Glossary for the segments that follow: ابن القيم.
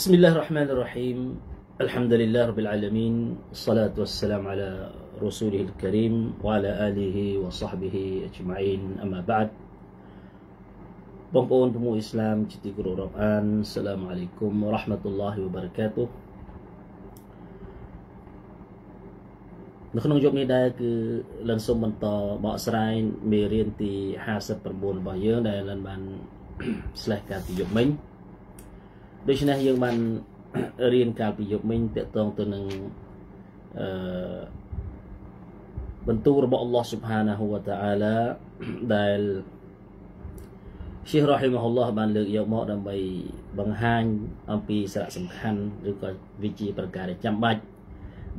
بسم الله الرحمن الرحيم. الحمد لله رب العالمين، والصلاة والسلام على رسوله الكريم وعلى آله وصحبه أجمعين. أما بعد، بنقول بمو إسلام جديد القرآن. السلام عليكم ورحمة الله وبركاته. نحن نجوم نداك لنسوم من بأسرين ميرينتي حاسب بربون بايون لأن من سلحكات يومين. ដូច្នេះយើងបានរៀនកាលពីយប់មិញតកតងទៅនឹងបន្ទូលរបស់ Allah Subhanahu Wa Ta'ala ដែល Syekh Rahimahullah បានលើកយកមកដើម្បីបង្ហាញអំពីសារៈសំខាន់ឬក៏វិជាប្រការចាំបាច់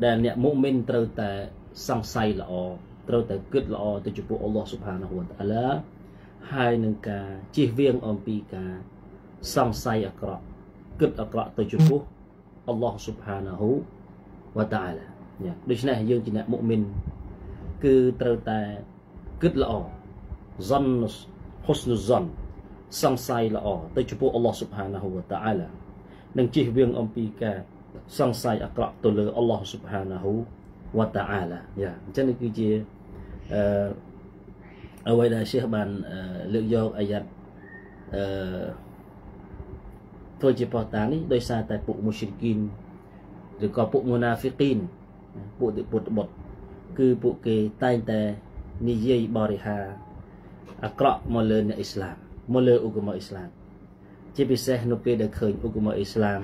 ដែលអ្នកមុអ៊មីនត្រូវតែសង្ស័យល្អត្រូវតែគិតល្អទៅចំពោះ Allah Subhanahu Wa Ta'ala ហើយនឹងការជៀសវាងអំពីការសង្ស័យអាក្រក់ أقرأ تجبه الله سبحانه وتعالى. لذا يجب أن مؤمن كترتا كت لأو ظن حسن الظن سنساي لأو تجبه الله سبحانه وتعالى ننجيه بين أمبيكا سنساي أقرأ تلو الله سبحانه وتعالى. جانب يجب أولا شيخ بان لأيو آيات توجه بطاني دوي ساعة بوك مشركين لكو بوك منافقين بوك دي بوك بوك كي بوك كي تاين تا نيجي باريها أقرأ مولن إسلام مولن أقوم إسلام جي بيسه نوكي دا كهين أقوم إسلام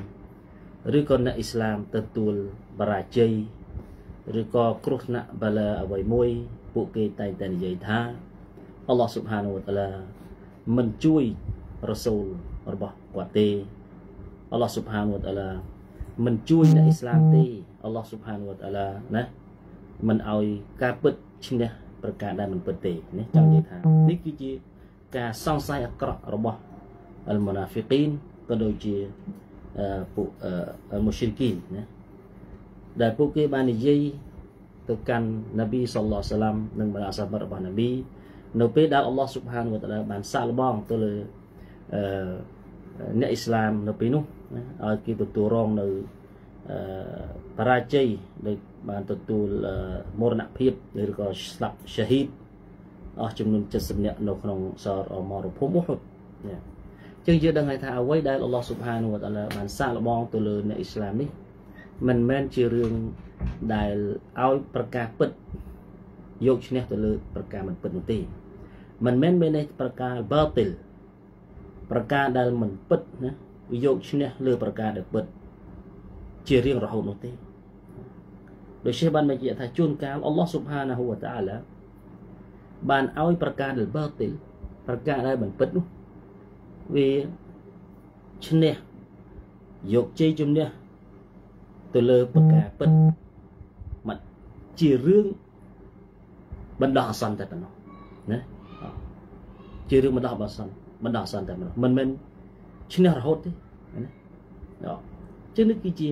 ريكو نا إسلام تنطول براجي ريكو كروح نا بلا أبوي موي بوك كي تاين تا نيجي تها الله سبحانه وتعالى من جوي رسول ربه قواتي Allah Subhanahu Wa Ta'ala មិនជួយតែឥស្លាមទេ Allah Subhanahu Wa Ta'ala ណាមិនឲ្យការពិតឈ្នះប្រការដែលមិនពិតទេនេះចង់និយាយថានេះគឺជាការសង្ស័យអាក្រក់របស់អលមុណាហ្វីកីក៏ដូចជាពួកមុស្លីកីណាដែលពួកគេបាននិយាយទៅកាន់នប៊ី ឲ្យគេទទួលរងនៅបរាជ័យដែលបានទទួលមរណភាពឬក៏ស្លាប់ shaheed អស់ចំនួន70 អ្នកនៅក្នុងសារអមរភូមិ Subhanahu Wa Ta'ala បានសាកល្បងទៅលើអ្នកឥស្លាមនេះមិនមែនជារឿងដែលឲ្យប្រការពិតយកឈ្នះទៅលើប្រការមិនពិតនោះទេមិនមែនមានន័យប្រការបាតិលប្រការដែលមិនពិតណា យកឈ្នះលើប្រការដែលពិតជារៀងរហូតនោះទេដូចជាបានបញ្ជាក់ថាជួនកាល Allah Subhanahu Wa Ta'ala បានឲ្យប្រការដែលបាតិលប្រការដែលមិនពិតនោះវាឈ្នះយកជ័យជំនះទៅលើប្រការពិតមិនជារឿងបណ្ដោះអាសន្នតែប៉ុណ្ណោះណាជារឿងបណ្ដោះអាសន្នបណ្ដោះអាសន្នតែប៉ុណ្ណោះមិនមែន شنو رحوتي؟ لا، تنكيجي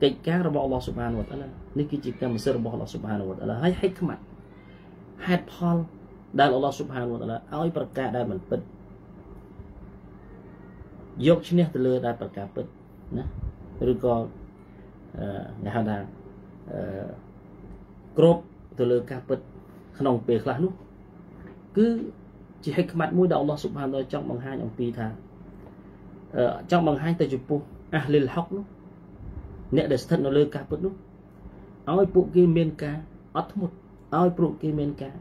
كجار رب الله سبحانه وتعالى، نكيجي كمسير رب الله سبحانه وتعالى، هاي حكمة، هاي بحال دال الله سبحانه وتعالى، أي بركة دال من بد، يوك شنو تلو دال بركة بد، نه، رجال، نهادا، كروب تلو كبد، خنون بيخلا نو، كجي حكمة مو دال الله سبحانه وتعالى جمع هاي أمبيتها. ចង់បង្ហាញទៅចំពោះ Ahlul Haq នោះអ្នកដែលស្ថិតនៅលើការពិតនោះឲ្យពួកគេមានការអត់ធ្មត់ឲ្យពួកគេមានការ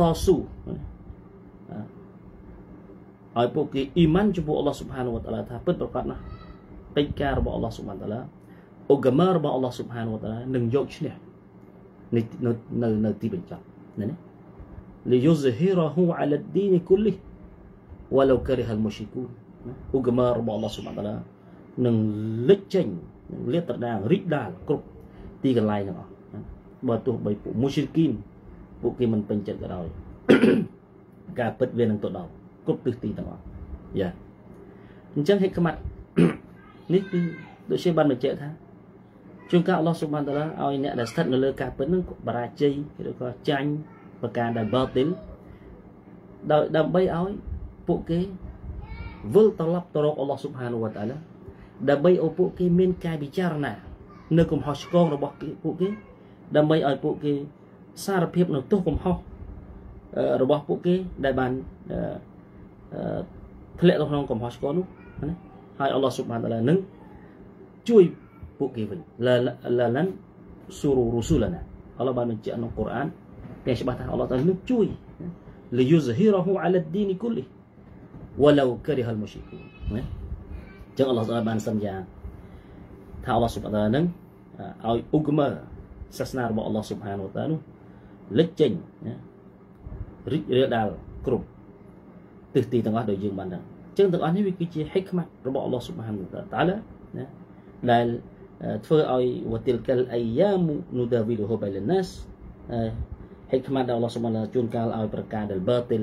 តស៊ូឲ្យពួកគេអ៊ីម៉ានចំពោះ Allah Subhanahu Wa Ta'ala ថាពិតប្រាកដណាស់កិច្ចការរបស់ Allah Subhanahu Wa Ta'ala ឧបកម្មរបស់ Allah Subhanahu Wa Ta'ala នឹងយកឈ្នះនៅទីបញ្ចប់ណាលីយូហ្សិហ៊ីរហ៊ូ علی الدین کلہ ولو کرہ المشرکون ឧបកម្មរបស់ Allah Subhanahu Wa Ta'ala នឹងលេចចេញនឹងលាតត្រដាងរីកដាលគ្រប់ទីកន្លែងទាំងអស់បើទោះបីពួកមុស្លីកីនពួកគេមិនពេញចិត្តក៏ដោយការពិតវានឹងទៅដល់គ្រប់ទិសទីទាំងអស់យ៉ាអញ្ចឹងហេតុខ្មាត់នេះគឺដូចជាបានបញ្ជាក់ថាជួនកាល Allah Subhanahu Wa Ta'ala ឲ្យអ្នកដែលស្ថិតនៅលើការពិតនឹងបរាជ័យឬក៏ចាញ់ប្រការដែលបាតិលដើម្បីឲ្យពួកគេ will ត្រឡប់ទៅរក Allah Subhanahu Wa Ta'ala ដើម្បីឲ្យពួកគេមានការពិចារណានៅកំហុសឆ្គងរបស់ពួកគេដើម្បីឲ្យពួកគេសារភាពនៅទោះកំហុសរបស់ពួកគេដែលបានធ្លាក់ក្នុងកំហុសឆ្គងនោះណាហើយអល់ឡោះស៊ុបហានតាអាឡានឹងជួយពួកគេវិញឡានស៊ូរូរូស៊ូលណាអល់ឡោះបានបញ្ជាក់ក្នុងកូរ៉ានតែច្បាស់ថាអល់ឡោះតានឹងជួយលីយូហ្ហ៊ីរហ៊ូអាឡាឌីនគូលីវ៉ឡូការហ៊ាល់មុស្រីគូណាចឹងអល់ឡោះស៊ុបហានបានសន្យាថាអល់ឡោះស៊ុបហានតាអាឡានឹងឲ្យឧកមើសាសនារបស់អល់ឡោះស៊ុបហានតាអាឡានោះលេចចេញណារីករាលដាលគ្រប់ទិសទីទាំងអស់ដោយយើងបានដឹងចឹងទាំងអស់នេះវាគឺជាហិកម៉ាត់របស់អល់ឡោះស៊ុបហានតាអាឡាណាដែលធ្វើឲ្យវតិលកលអាយ៉ាមនូដាវីលហ៊ូបៃលណាសហិកម៉ាត់ដែលអល់ឡោះស៊ុបហានតាអាឡាជួនកាលឲ្យប្រការដែលបាទិល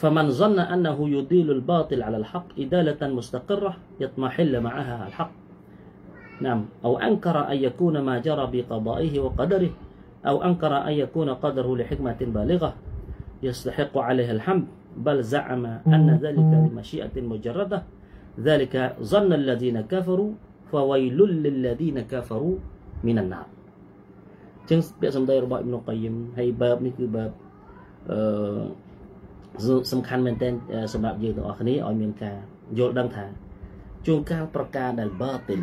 فمن ظن أنه يديل الباطل على الحق إدالة مستقرة يطمحل معها الحق نعم أو أنكر أن يكون ما جرى بقضائه وقدره أو أنكر أن يكون قدره لحكمة بالغة يستحق عليه الحمد بل زعم أن ذلك لمشيئة مجردة ذلك ظن الذين كفروا فويل للذين كفروا من النار ចឹងពាក្យសម្ដីរបស់អ៊ីប្នុលកុយមហើយបែបនេះគឺបែបសំខាន់មែនទែនសម្រាប់យើងទាំងអស់គ្នាឲ្យមានការយល់ដឹងថាជួនកាលប្រការដែលបាទិល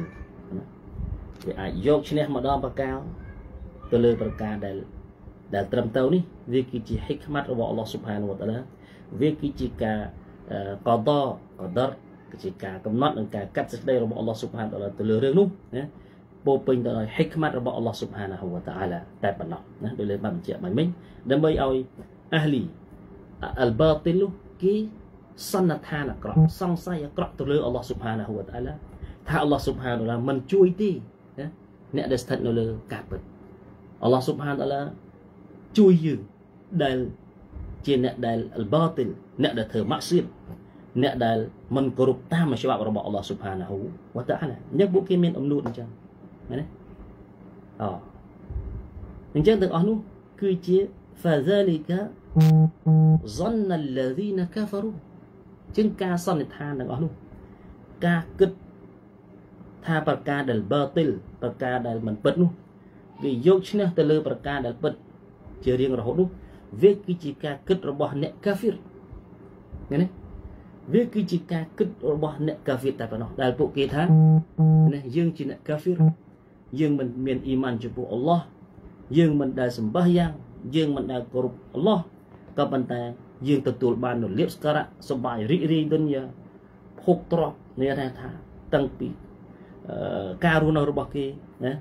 វាអាចយកឈ្នះម្ដងប្រការទៅលើប្រការដែលត្រឹមត្រូវនេះវាគឺជាហិកម៉ាត់របស់អល់ឡោះស៊ុបហានវតាអាឡាវាគឺជាការកដកដរគឺជាការកំណត់និងការកាត់សេចក្តីរបស់អល់ឡោះស៊ុបហានវតាអាឡាទៅលើរឿងនោះណាពោពេញទៅដោយហិកម៉ាត់របស់អល់ឡោះស៊ុបហានហ៊ូវតាអាឡាតែប៉ុណ្ណោះណាដោយលើបានបញ្ជាក់មិញដើម្បីឲ្យអាហ្លីអលបាទីលគីសន្និដ្ឋានអាក្រក់សង្ស័យអាក្រក់ទៅលើអល់ឡោះស៊ុបហានហ៊ូវតាអាឡាថាអល់ឡោះស៊ុបហានតាអាឡាមិនជួយទេណាអ្នកដែលស្ថិតនៅលើការពិតអល់ឡោះស៊ុបហានតាអាឡាជួយយើងដែលជាអ្នកដែលអលបាទីលអ្នកដែលធ្វើម៉ាក់ស៊ីមអ្នកដែលមិនគោរពតាមច្បាប់របស់អល់ឡោះស៊ុបហានហ៊ូវតាអាឡាអញ្ចឹងពួកគេមានអំណួតអញ្ចឹងមែនទេអញ្ចឹងទាំងអស់នោះគឺជា فذلك ظن الذين كفروا ជាងការសន្និដ្ឋានទាំងអស់នោះការគិតថាប្រការដែលបាទិលប្រការដែលមិនពិតនោះវាយកឈ្នះទៅលើប្រការដែលពិតជារៀងរហូតនោះវាគឺជាការគិតរបស់អ្នកកាហ្វិរមែនទេវាគឺជាការគិតរបស់អ្នកកាហ្វិរតែប៉ុណ្ណោះដែលពួកគេថាណាយើងជាអ្នកកាហ្វិរយើងមិនមានអ៊ីម៉ានចំពោះអល់ឡោះយើងមិនដែលសម្បះយ៉ាងយើងមិនដែលគោរពអល់ឡោះក៏ប៉ុន្តែយើងទទួលបាននូវលៀបសក្ការៈសុបាយរីករាយទុនយាភោគទ្រព្យនេះថាតាំងពីការរស់នៅរបស់គេណា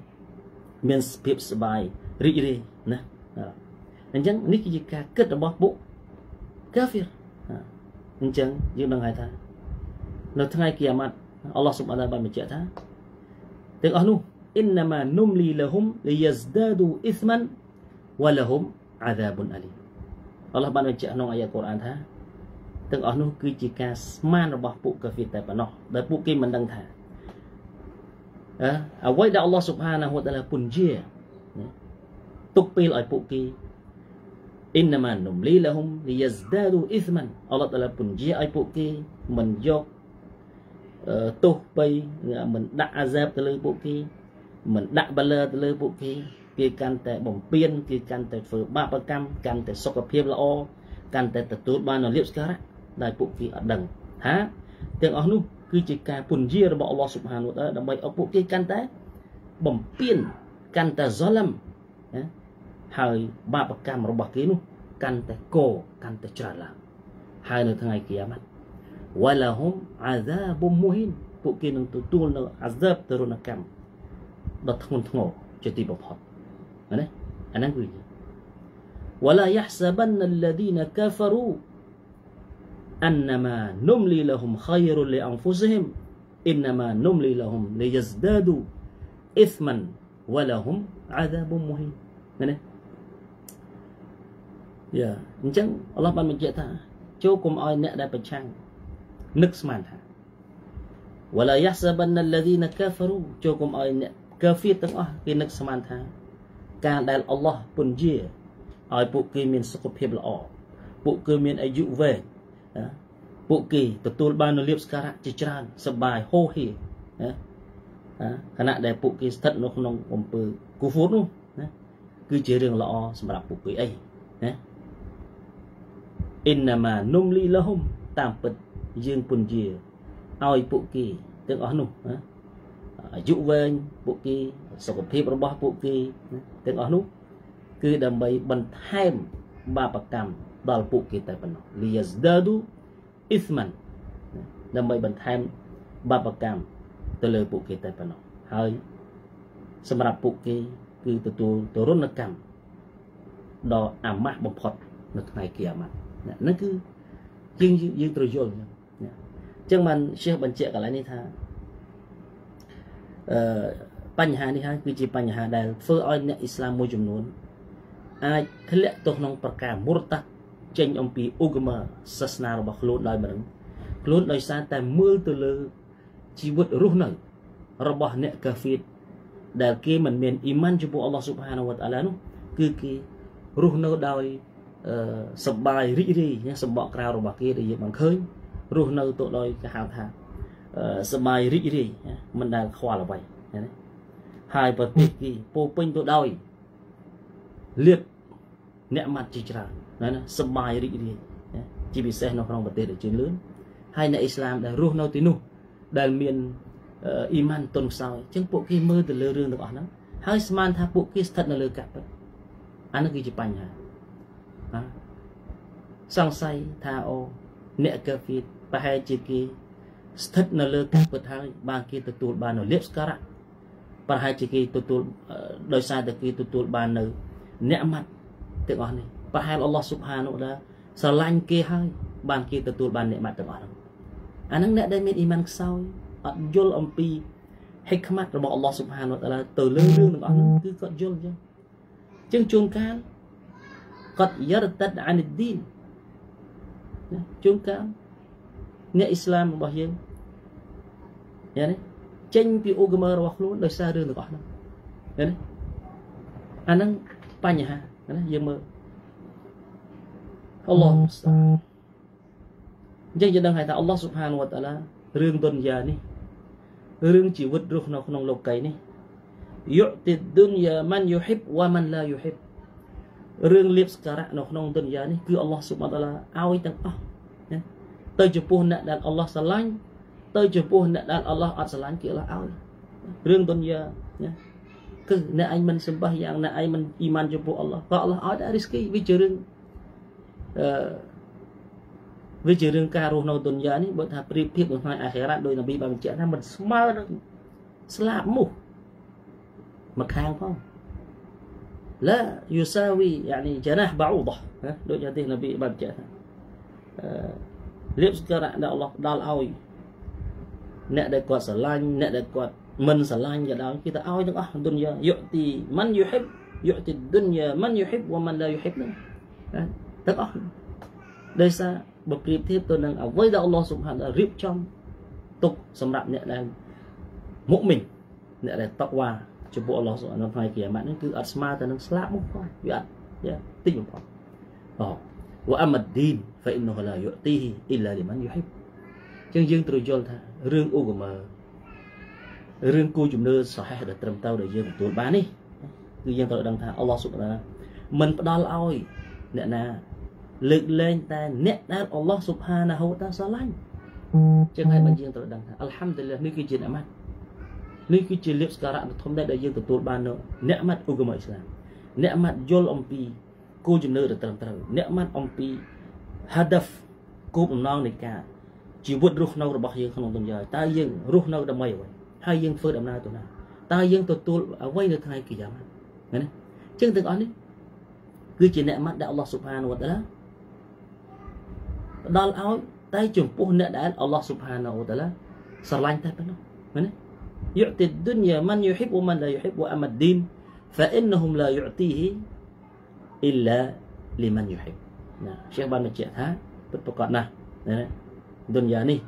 មានភាពសុបាយរីករាយណាអញ្ចឹងនេះគឺជាការគិតរបស់ពួកកាហ្វិរអញ្ចឹងយើងនឹងហៅថានៅថ្ងៃគីយ៉ាម៉ាត់អល់ឡោះស៊ុបហានតាអាឡាបានបញ្ជាក់ថាទាំងអស់នោះإنما نملي لهم ليزدادوا إثما ولهم عذاب أليم អល់ឡោះបានបញ្ជាក់ក្នុងអាយ៉ាកូរ៉ានថាទាំងអស់នោះគឺជាការស្មានរបស់ពួកកាហ្វេតែប៉ុណ្ណោះដែលពួកគេមិនដឹងថាអ្វីដែលអល់ឡោះស៊ុបហានហ៊ូវតាអាឡាពន្យាទុកពេលឲ្យពួកគេ إنما نملي لهم ليزدادوا إثما អល់ឡោះតាអាឡាពន្យាឲ្យពួកគេមិនយកទោសបីមិនដាក់អាហ្សាបទៅលើពួកគេមិនដាក់បលើទៅលើពួកគេគេកាន់តែបំពេញគេកាន់តែធ្វើបាបកម្មកាន់តែសុខភាពល្អកាន់តែទទួលបាននូវលៀបសក្ការៈដែលពួកគេអត់ដឹងថាទាំងអស់នោះគឺជាការពន្យារបស់អល់ឡោះស៊ុបហានវតាអាឡាដើម្បីឲ្យពួកគេកាន់តែបំពេញកាន់តែហ្សាលឹមហើយបាបកម្មរបស់គេនោះកាន់តែកាន់តែច្រើនឡើងហើយនៅថ្ងៃគីយ៉ាម៉ាត់វ៉ាឡាហ៊ុមអាហ្សាបុមូហ៊ីនពួកគេនឹងទទួលនៅអាហ្សាបទរណកម្មដល់ធ្ងន់ធ្ងរជាទីបំផុតណាអាហ្នឹងគឺ ولا يحسبن الذين كفروا انما نملي لهم خير لانفسهم انما نملي لهم ليزدادوا اثما walahum azabun muhin. Mana? Ya, macam Allah ban menjia tha, chou kum oi nek dai perchang nức sman tha. Wala yahsabanna alladhina kafaru, chou kum oi nek kafir teng oh ke nức sman tha. Ka dai Allah pun jia oi puk ke min sukhaphiap law. Puk ke min ayu ve. Ya. Puk ke tutul ban no liep sekarat je ceran sabai ho he. Ya. Khana dai puk ke sthit no knong ompeu kufur nu. Ya. Ku je reung law samrap puk ke ai. Innama numli lahum tam pit jeung pun jia oi puk ke teng oh nuh ayu veng puk ke sukhaphiap robah puk ke teng oh nuhគឺដើម្បីបន្ថែមបាបកម្មដល់ពួកគេតែប៉ុណ្ណោះ liyazdadu isman ដើម្បីបន្ថែមបាបកម្មទៅលើពួកគេតែប៉ុណ្ណោះហើយសម្រាប់ពួកគេគឺទទួលទរណកម្មដល់អាម៉ាស់បំផុតនៅថ្ងៃគីអាម៉ាត់ហ្នឹងគឺយើងត្រូវយល់អញ្ចឹងបានសេះបញ្ជាក់កន្លែងនេះថាបញ្ហានេះហើយគឺជាបញ្ហាដែលធ្វើឲ្យអ្នកអ៊ីស្លាមមួយចំនួនអាចធ្លាក់ទៅក្នុងប្រការមុរតាត់ចេញអំពីឧបមាសាសនារបស់ខ្លួនដោយមិនខ្លួនដោយសារតែមើលទៅលើជីវិតរស់នៅរបស់អ្នកកាហ្វេតដែលគេមិនមានអ៊ីម៉ានចំពោះអល់ឡោះស៊ុបហានូវតអាឡានោះគឺគេរស់នៅដោយសប្បាយរីករាយសម្បកក្រៅរបស់គេដែលយើងមិនឃើញរស់នៅទៅដោយគេហៅថាសប្បាយរីករាយមិនដែលខ្វល់អ្វីហើយប្រទេសគេពោពេញទៅដោយលៀបអ្នកម៉ាត់ជាច្រើនណាសប្បាយរីករាយជាពិសេសនៅក្នុងប្រទេសដែលជឿនលឿនហើយអ្នកអ៊ីស្លាមដែលរស់នៅទីនោះដែលមានអ៊ីម៉ានទន់ខ្សោយអញ្ចឹងពួកគេមើលទៅលើរឿងទាំងអស់ហ្នឹងហើយស្មានថាពួកគេស្ថិតនៅលើកាប់អានេះគឺជាបញ្ហាណាសង្ស័យថាអូអ្នកកាហ្វេប្រហែលជាគេស្ថិតនៅលើកាប់ពិតហើយបានគេទទួលបាននៅលៀបស្ការៈប្រហែលជាគេទទួលដោយសារតែគេទទួលបាននៅអ្នកម៉ាត់ទាំងអស់នេះប្រហែលអល់ឡោះស៊ុបហានូតាស្រឡាញ់គេហើយបានគេទទួលបានអ្នកម៉ាត់ទាំងអស់ហ្នឹងអាហ្នឹងអ្នកដែលមានអ៊ីម៉ានខ្សោយអត់យល់អំពីហិកម៉ាត់របស់អល់ឡោះស៊ុបហានូតាទៅលើរឿងទាំងអស់ហ្នឹងគឺគាត់យល់អញ្ចឹងជួនកាលគាត់យរតិតអានិឌីនជួនកាលអ្នកអ៊ីស្លាមរបស់យើងយ៉ាងនេះចេញពីឧបមារបស់ខ្លួនដោយសាររឿងទាំងអស់ហ្នឹងណាអាហ្នឹងបញ្ហាណាយើងមើលអល់ឡោះយើងដឹងហើយថាអល់ឡោះស៊ុបហានវតអាឡារឿងឌុនយ៉ានេះរឿងជីវិតរស់នៅក្នុងលោកីនេះយុតិឌុនយ៉ាម៉ាន់យូហ៊ីបវ៉ាម៉ាន់ឡាយូហ៊ីបរឿងលៀបសការៈនៅក្នុងឌុនយ៉ានេះគឺអល់ឡោះស៊ុបហានវតអាឡាឲ្យទាំងអស់ណាទៅចំពោះអ្នកដែលអល់ឡោះស្រឡាញ់ទៅចំពោះអ្នកដែលអល់ឡោះអត់ស្រឡាញ់គេអល់ឡោះឲ្យរឿងឌុនយ៉ាណាគឺអ្នកឯងមិនសម្បះយ៉ាងណាឯងមិនអ៊ីម៉ានចំពោះអល់ឡោះក៏អល់ឡោះឲ្យដែររីស្គីវាជារឿងការរស់នៅទុនយ៉ានេះបើថាប្រៀបធៀបនឹងថ្ងៃអាខិរ៉ាដោយនប៊ីបានបញ្ជាក់ថាមិនស្មើនឹងស្លាប់មូសមកខាងផងឡាយូសាវីيعني جناح بعوضة ដូចអាទិនប៊ីបានបញ្ជាក់ថាលៀបស្ការៈដែលអល់ឡោះផ្ដល់ឲ្យអ្នកដែលគាត់ស្រឡាញ់អ្នកដែលគាត់មិនស្រឡាញ់ក៏ដោយគេទៅឲ្យទាំងអស់ទុនយ៉ាយុទីម៉ាន់យូហ៊ីបយុទីឌុនយ៉ាម៉ាន់យូហ៊ីបវ៉ាម៉ាន់ឡាយូហ៊ីបទាំងអស់ដោយសារបើប្រៀបធៀបទៅនឹងអ្វីដែលអល់ឡោះស៊ុបហានដែលរៀបចំទុកសម្រាប់អ្នកដែលមុមិញអ្នកដែលតក់វ៉ាចំពោះអល់ឡោះស៊ុបហាននៅថ្ងៃគីយ៉ាម៉ាត់នេះគឺអត់ស្មើទៅនឹងស្លាប់មកផងវាអត់តិចបំផុតអូវ៉ាអាម៉ាឌីនហ្វៃអ៊ីននូឡាយុទីអ៊ីឡាលីម៉ាន់យូហ៊ីបជាងយើងត្រូវយល់ថារឿងឧបមារឿងគូជំនឿសហេះដែលត្រឹមត្រូវដែលយើងទទួលបាននេះគឺយើងត្រូវដឹងថាអល់ឡោះស៊ុបហានមិនផ្ដល់ឲ្យអ្នកណាលើកលែងតែអ្នកដែលអល់ឡោះស៊ុបហានាហូតាស្រឡាញ់ចឹងហើយបើយើងត្រូវដឹងថាអัลហាំឌុលិលឡាហ៍នេះគឺជាអ្នកម៉ាត់នេះគឺជាលៀបសការៈដ៏ធំដែលយើងទទួលបាននៅអ្នកម៉ាត់ឧបមាអ៊ីស្លាមអ្នកម៉ាត់យល់អំពីគោលជំនឿដ៏ត្រឹមត្រូវអ្នកម៉ាត់អំពី hadaf គោលបំណងនៃការជីវិតរស់នៅរបស់យើងក្នុងទុនយ៉ាតើយើងរស់នៅដើម្បីអ្វីហើយយើងធ្វើដំណើរទៅណាតើយើងទទួលអ្វីនៅថ្ងៃគីយ៉ាម៉ាត់ណាចឹងទាំងអស់នេះគឺជាអ្នកម៉ាត់ដែលអល់ឡោះស៊ុបហានាហូតាឡាផ្ដល់ឲ្យតែចំពោះអ្នកដែលអល់ឡោះស៊ុបហានាហូតាឡាស្រឡាញ់តែប៉ុណ្ណោះមែនទេ يعطي الدنيا من يحب ومن لا يحب، وأما الدين فإنهم لا يعطيه إلا لمن يحب. Nah, Syekh Ban Mejiatha berpokoknya dunia ini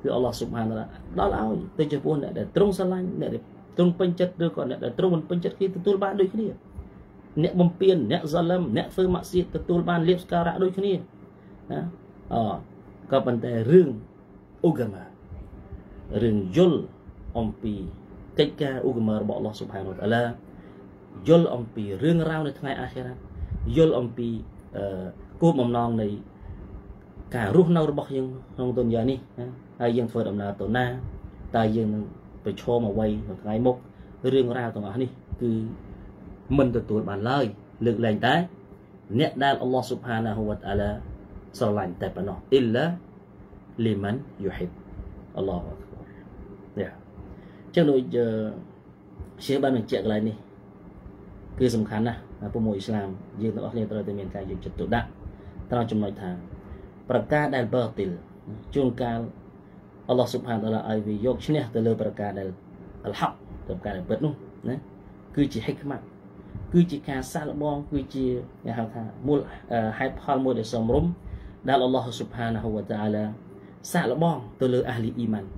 itu Allah Subhanahu wa taala dahឲ្យទៅចំពោះអ្នកដែលត្រង់ស្រឡាញ់អ្នកដែលត្រង់ពេញចិត្តឬក៏អ្នកដែលត្រង់មិនពេញចិត្តគេទទួលបានដូចគ្នាអ្នកបំពានអ្នកហ្សាលឹមអ្នកធ្វើម៉ាក់សៀតទទួលបានលៀបស្ការៈដូចគ្នាណាអូក៏ប៉ុន្តែរឿងឧកមារឿងយល់អំពីកិច្ចការឧកមារបស់ Allah Subhanahu wa taala យល់អំពីរឿងរ៉ាវនៅថ្ងៃអាខិរ៉ាត់យល់អំពីគោលបំណងនៃការរស់នៅរបស់យើងក្នុងទុនយ៉ានេះហើយយើងធ្វើដំណើរទៅណាតើយើងនឹងប្រឈមអ្វីនៅថ្ងៃមុខរឿងរ៉ាវទាំងអស់នេះគឺមិនទទួលបានឡើយលើកលែងតែអ្នកដែលអល់ឡោះស៊ុបហានាហ៊ូវតាអាឡាស្រឡាញ់តែប៉ុណ្ណោះអ៊ីឡាលីម៉ាន់យូហ៊ីបអល់ឡោះយ៉ាចឹងដូចជាបានបញ្ជាក់កន្លែងនេះគឺសំខាន់ណាស់ពុំអ៊ីស្លាមយើងទាំងអស់គ្នាត្រូវតែមានការយកចិត្តទុកដាក់ត្រូវចំណុចថាប្រការដែលបាទីលជួនកាលអល់ឡោះស៊ុបហានតាឡាឲ្យវាយកឈ្នះទៅលើប្រការដែលអល់ហាក់ទៅប្រការដែលពិតនោះណាគឺជាហិកម៉ាត់គឺជាការសាកល្បងគឺជាគេហៅថាមូលហេតុផលមួយដែលសមរម្យដែលអល់ឡោះស៊ុបហានហ៊ូវតាអាឡាសាកល្បងទៅលើអះលីអ៊ីម៉ាន់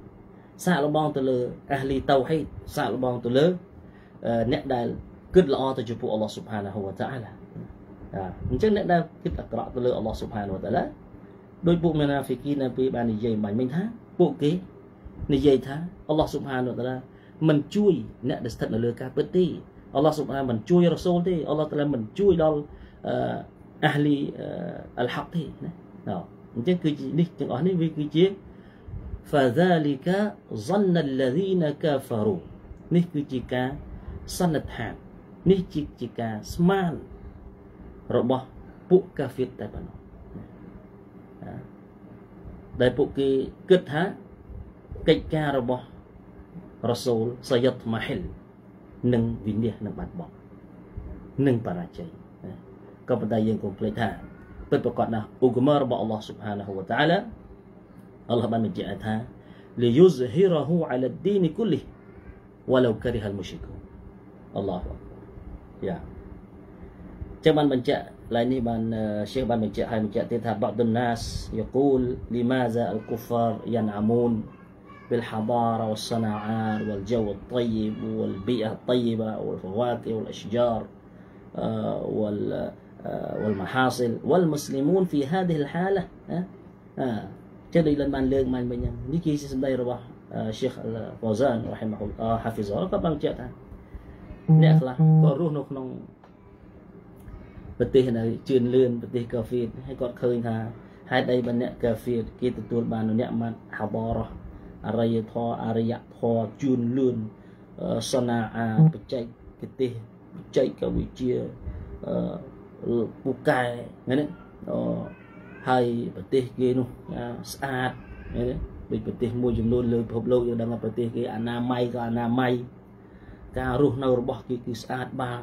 សាកល្បងទៅលើអះលីតៅហ៊ីដសាកល្បងទៅលើអ្នកដែលគិតល្អទៅចំពោះអល់ឡោះស៊ុបហានហ៊ូវតាអាឡាអញ្ចឹងអ្នកដែលគិតអាក្រក់ទៅលើអល់ឡោះស៊ុបហានហ៊ូវតាអាឡាដោយពួកមេណាហ្វីគីនៅពេលបាននិយាយមិនមិញថាពួកគេនិយាយថាអល់ឡោះស៊ុបហានហ៊ូវតាអាឡាមិនជួយអ្នកដែលស្ថិតនៅលើការពិតទេអល់ឡោះស៊ុបហានមិនជួយរ៉ាស៊ូលទេអល់ឡោះតាអាឡាមិនជួយដល់អះលីអលហាក់ទេណាអញ្ចឹងគឺនេះទាំងអស់នេះវាគឺជា فذلك ظن الذين كفروا នេះគឺជាការសន្និដ្ឋាននេះជាការស្មានរបស់ពួកកាហ្វេតតែប៉ុណ្ណោះដែលពួកគេគិតថាកិច្ចការរបស់រ៉ាស៊ូលសាយិតម៉ាហ៊ីលនឹងវិនិច្ឆ័យនឹងបាត់បង់នឹងបរាជ័យក៏ប៉ុន្តែយើងកុំភ្លេចថាពិតប្រាកដណាស់ឧបមារបស់អល់ឡោះស៊ុបហានាហ៊ូវតាអាឡាអល់ឡោះបានបញ្ជាក់ថា ليظهره على الدين كله ولو كره المشركون អល់ឡោះយ៉ាចាំបានបញ្ជាក់ឡាយនេះបានសេះបានបញ្ជាក់ហើយបញ្ជាក់ទៀតថាបាក់ដុនណាសយកូលលីម៉ាហ្សាអលគូហ្វារយ៉ានអាមូនបិលហាដារ៉ាវលសណាអារវលជូវអលត្យបវលប៊ីអះអលត្យបវលហ្វាកិវលអស្ជារវលមហាសិលវលមុស្លីមូនហ្វីហាឌីហលហាឡាចឹងដូចលបានលើកមិនវិញនេះគឺជាសម្ដីរបស់សេះអលហ្វូហ្សានរ៉ាហ៊ីម៉ាហ៊ុលឡោះហាហ្វីហ្សរក៏បានបញ្ជាក់ថាអ្នកខ្លះក៏រស់នៅក្នុងប្រទេសនៅជឿនលឿនប្រទេសកាហ្វេហើយគាត់ឃើញថាហេតុអីបើអ្នកកាហ្វេគេទទួលបានអ្នកមកហាបរោះអរិយធម៌អរិយធម៌ជឿនលឿនសណាអាបច្ចេកទេសបច្ចេកវិទ្យាពូកែហ្នឹងហើយប្រទេសគេនោះស្អាតដូចប្រទេសមួយចំនួនលើពិភពលោកយើងដឹងថាប្រទេសគេអនាម័យក៏អនាម័យការរស់នៅរបស់គេគឺស្អាតបាទ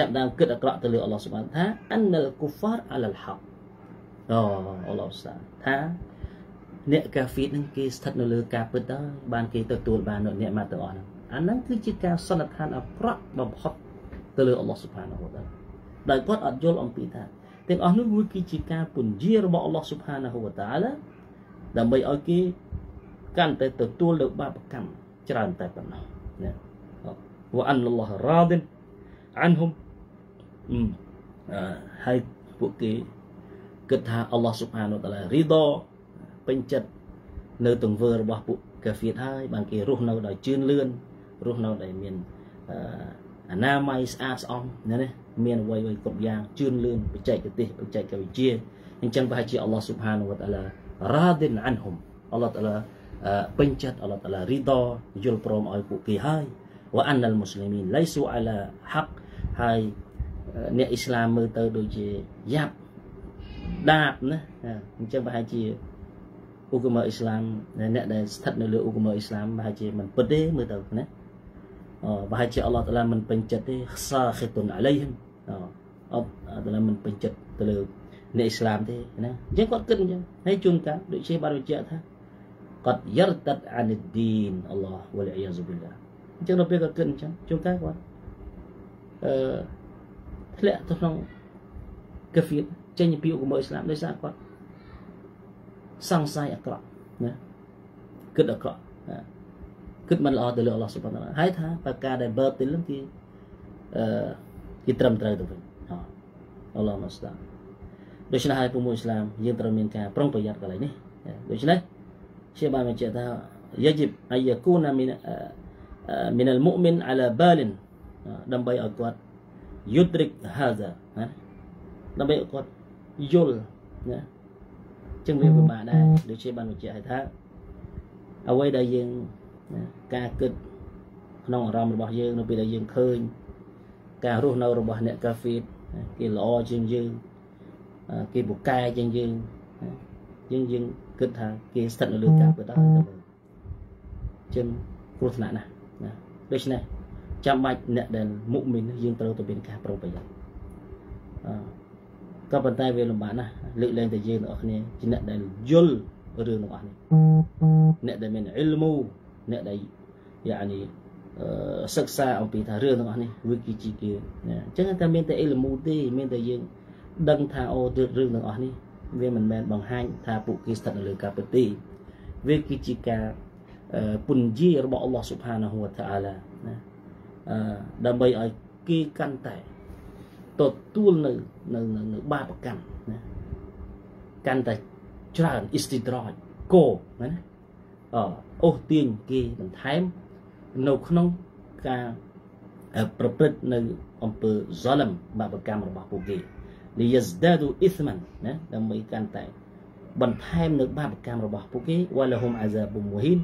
ចាប់ដើមគិតអាក្រក់ទៅលើអល់ឡោះស៊ុបហានថាអានលគូហ្វារអាឡាលហាក់អូអល់ឡោះសាថាអ្នកកាហ្វេហ្នឹងគេស្ថិតនៅលើការពិតដែរបានគេទទួលបានអ្នកមកទាំងអស់ហ្នឹងអាហ្នឹងគឺជាការសន្និដ្ឋានអាក្រក់បំផុតទៅលើអល់ឡោះស៊ុបហានហ៊ូវតាអាឡាដោយគាត់អត់យល់អំពីថាទាំងអស់នោះគឺជាការពន្យារបស់អល់ឡោះស៊ុបហានហ៊ូវតាអាឡាដើម្បីឲ្យគេកាន់តែទទួលលើបាបកម្មច្រើនតែប៉ុណ្ណោះណាវ៉ាអានលឡោះរ៉ាឌិនអានហ៊ុំហើយពួកគេគិតថាអល់ឡោះស៊ុបហានាហ៊ូវតាអាឡារីដពេញចិត្តនៅទង្វើរបស់ពួកកាហ្វេតហើយបានគេរស់នៅដោយជឿនលឿនរស់នៅដោយមានអនាម័យស្អាតស្អំណាមានអ្វីៗគ្រប់យ៉ាងជឿនលឿនបច្ចេកទេសបច្ចេកវិទ្យាអញ្ចឹងប្រហែលជាអល់ឡោះស៊ុបហានាហ៊ូវតាអាឡារ៉ាឌិនអានហ៊ុំអល់ឡោះតាអាឡា pencet Allah Ta'ala ridha jul prom ay ku ki hai wa annal muslimin laysu ala haq hai ne islam mơ tơ đôi chi giáp đạp nữa chẳng phải chi ukuma islam ne để thật nơi ukuma islam hai chi mình bứt đế mơ tơ nè và hai chi Allah Ta'ala mình pencet khasakitun alaihim Allah Ta'ala mình pencet từ lư ne islam thế nè chứ có kinh chứ hay chung cả đội chi ba đội chợ tha قد يرتد عن الدين الله والعياذ بالله chúng nó biết cái kinh chứ chúng ta quá lẽ tôi không cái phiền trên những biểu của mọi Islam đấy sao quá sang sai ở cọ nè cứt ở cọ cứt mình lo từ lừa lo sụp nó hai tháng và cả đời bớt đến lắm thì cái trầm trời tụi mình Allah Masda đối với hai vùng Islam riêng trầm miền cả prong bây giờ cái này đối với شباب مجتهد يجب أن يكون من المؤمن على بال دمبي أقوات يدرك هذا دمبي أقوات يول جميع بمعنى شباب مجتهد أوي دا ين كاكد نون رام ربح ين نبي دا ين كين كاروح نور ربح نك كافيت كي لأ ين ين كي بوكاي ين ين ين ين cứ thà cái sẵn là lương cao của ta trên cuộc nạn này đây này chạm bạch nhận đèn mụ mình riêng tao tụi bên cả pro bây giờ các bàn tay về làm bán này lựu lên từ riêng nữa này chỉ nhận đèn yul ở đường bạn nhận đèn mình ilmu nhận đèn dạng này sắc xa ông bị thả rương bạn này wiki chi kia chắc là ta bên tại ilmu đi bên tại riêng đăng thả ô từ rương bạn này về mình men bằng hai tha phụ ký thật là capati về ký chi ca punji của Allah subhanahu wa ta'alaដើម្បីឲ្យគេកាន់តែទទួលនៅបាបកម្មណាកាន់តែច្រើន istidraj កោណាអូសទាញគេបន្ថែមនៅក្នុងការប្រព្រឹត្តនៅអំពើ zalim បាបកម្មរបស់ពួកគេليزدادوا إثما لما يكان تاي بنتهم نباب كام ربح بوكي ولهم عذاب مهين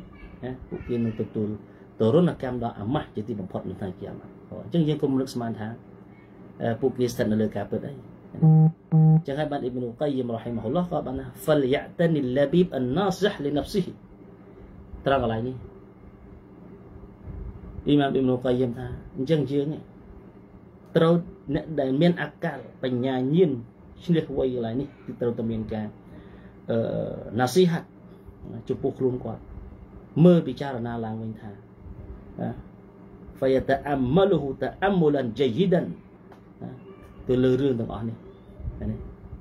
بوكي نقتل ترون كام دا أمه جتي بمحط نتاي كيما جن جنكم لك سمان ها بوكي استنلك أبدا جهاب ابن القيم رحمه الله قالنا فليعتني اللبيب الناصح لنفسه ترى على إمام ابن القيم ها جن جن ترى من أكل بنيانين شنو هو يلاني ترى تمين كا نصيحة جبوك لون قا مر بيجار نالان وين ثا فيتأمله تأملا جيدا تلريون تماني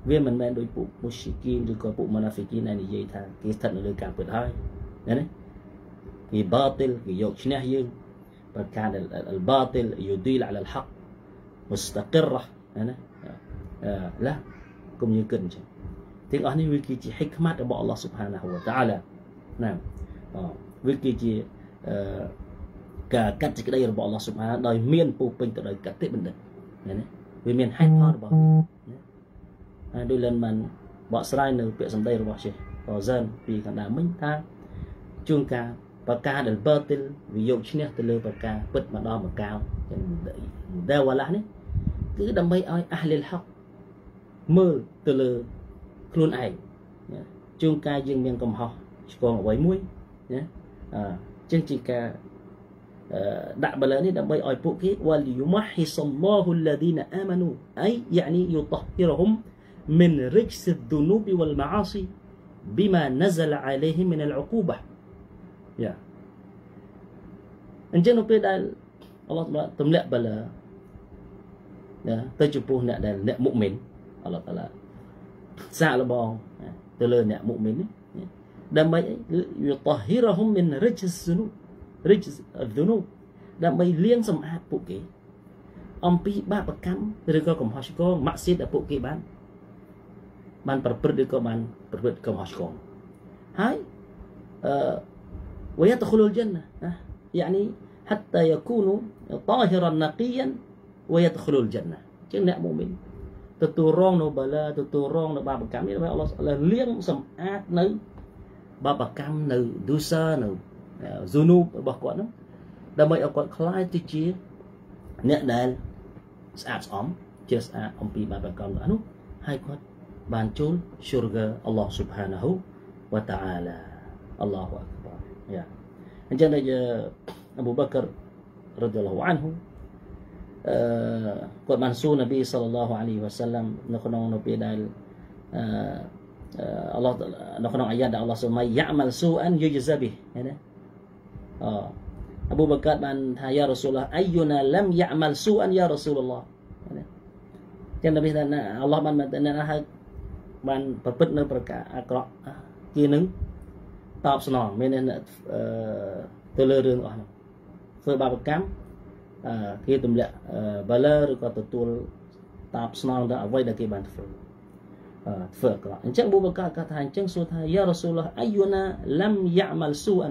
وين من من دوي بوك مشكين دوي بوك منافقين أني جي ثا كيستن لوي كان بدهاي كباطل كيوك شنو هي فكان الباطل يدل على الحق مستقرة أنا لا كم يمكن تين أني ويكيجي حكمة أبو الله سبحانه وتعالى نعم ويكيجي كاتج كده أبو الله سبحانه داي مين بوبين تداي كاتب بندق يعني ومين حي ثار بقى دول لمن بقصراي نو بيسم داي ربع شيء فوزان في كندا من تا جون كا بقى الباطل ويوم شنيه تلو بقى بيت ما دام بقى ده ولا هني cứ đâm bay ai ahlil haq mơ từ lơ khuôn ảnh chung ca dương miên cầm hò còn quấy mũi nhé chương trình ca đại bờ lớn thì đâm bay ai phụ khí waliyumahisallahu alladina amanu ấy يعني يطهرهم من رجس الذنوب والمعاصي بما نزل عليهم من العقوبة yeah anh chàng nói đây Allah Ta'ala tấm lệ bờ lơ tới chụp buồn nè đèn nè mụ mến Allah Ta'ala xa là bòn từ lơ nè mụ mến đâm bay yutahhirahum min rijs dhunub đâm bay liêng sầm hạt bộ kế ông pi ba bậc cắm rồi coi cầm hosh con mạ xít ở bộ kế ban perpert đi coi ban perpert cầm hosh con hai và yadkhulul jannah يعني حتى يكونوا طاهرا نقيا ويدخلوا الجنة. Chứ nè mụ mình từ rong nó bờ lơ từ rong nó ba bậc cảm biết với Allah là liêng sầm át nơi بابا كام نو دوسا نو زونو بقولنا لما يقول كلايت تجي نقدر سأبص أم جس أم بي بابا كام لانو هاي كود بانجول شرجة الله سبحانه وتعالى الله أكبر يا إنجنا يا أبو بكر رضي الله عنه قد منسو النبي صلى الله عليه وسلم نقنون بدال Allah nakon ayat Allah Subhanahu ya'mal su'an yujza bih ya Abu Bakar man ya Rasulullah ayyuna lam ya'mal su'an ya Rasulullah ya dan Nabi dan Allah ban dan hak ban ប្រព្រឹត្តនៅប្រការអាក្រក់គេនឹងតបស្នងមានទៅលើរឿងអស់នោះធ្វើបាបកម្មគេទម្លាក់បាឡាឬក៏ទទួលតបស្នងដល់អ្វីដែលគេបានធ្វើفقرة إن جنب بكرة كتها إن جنب سوتها يا رسول الله أيونا لم يعمل سوءا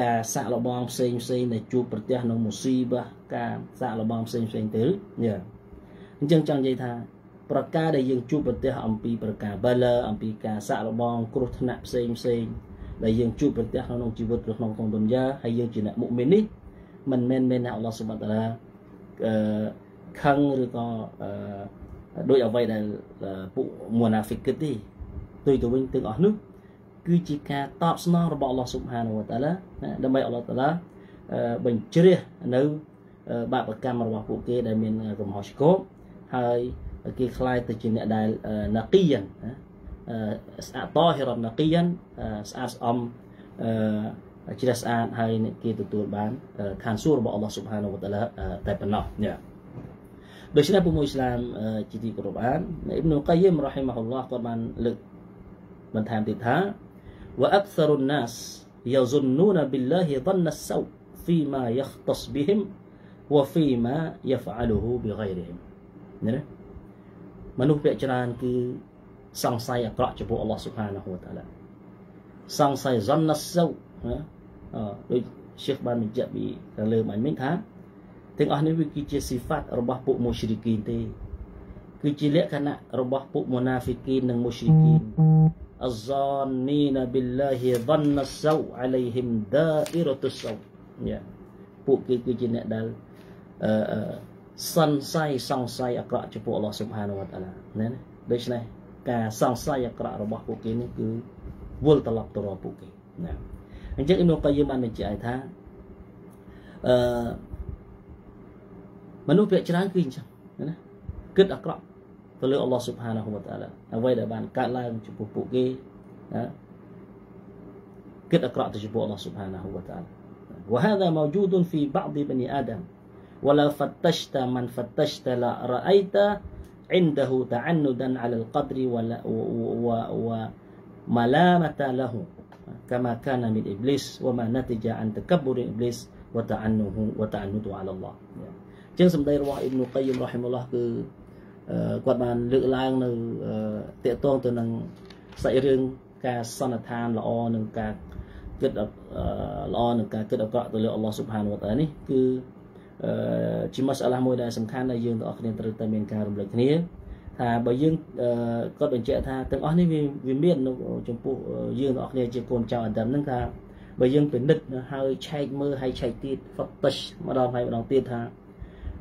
ការសាក់លបងផ្សេងផ្សេងដែលជួបប្រទះក្នុងមុស៊ីបាការសាក់លបងគ្រោះថ្នាក់ផ្សេងផ្សេងដែលយើងជួបប្រទះអំពីប្រការបលាអំពីការសាក់លបងគ្រោះថ្នាក់ផ្សេងផ្សេងដែលយើងជួបប្រទះក្នុងជីវិតឬក្នុងកំពុង ដោយ អ្វី ដែល ពួក មុនាហ្វិក ទេ ទៅវិញ ទាំង អស់ នោះ គឺជា ការ តប ស្នង របស់ អល់ឡោះ ស៊ុបហានវ៉ាតាឡា ដើម្បី អល់ឡោះ តាឡា បញ្ជ្រះ នៅ បាបកម្ម របស់ ពួក គេ ដែល មាន កំហុស ឆ្គង ហើយ គេ ខ្លាយ ទៅ ជា អ្នក ដែល ណាគីយ៉ាន ស្អាត តោហិរ៉ាណាគីយ៉ាន ស្អាត ស្អំ ជ្រះ ស្អាត ហើយ គេ ទទួល បាន ខាន សួរ របស់ អល់ឡោះ ស៊ុបហានវ៉ាតាឡា តែ ប៉ុណ្ណោះ យ៉ាدوشنا بمو إسلام جدي قرآن ابن القيم رحمه الله طبعا لك من تهمتها وأكثر الناس يظنون بالله ظن السوء فيما يختص بهم وفيما يفعله بغيرهم منو بيجران كي سانساي أقرأ جبو الله سبحانه وتعالى سانساي ظن السوء الشيخ بان مجابي لهم أن منها ទាំងអស់នេះវាគឺជា وهذا موجود في بعض بني آدم ولا فتشت من فتشت لا رأيت عنده تعندا على القدر وملامة له كما كان من إبليس وما نتج عن تكبر إبليس وتعنده على الله ជាសម្ដីរបស់ ابن القيم រ៉ហ៊ីមហ៊ុលឡោះ គឺគាត់បានលើកឡើងនៅតេតងទៅនឹងសាច់រឿងការសន្និដ្ឋានល្អនឹងការគិតល្អនឹងការគិតអាក្រក់ទៅលើអល់ឡោះស៊ុបហានវតាអានេះគឺជា តើយើងទាំងអស់នេះស្ថិតនៅ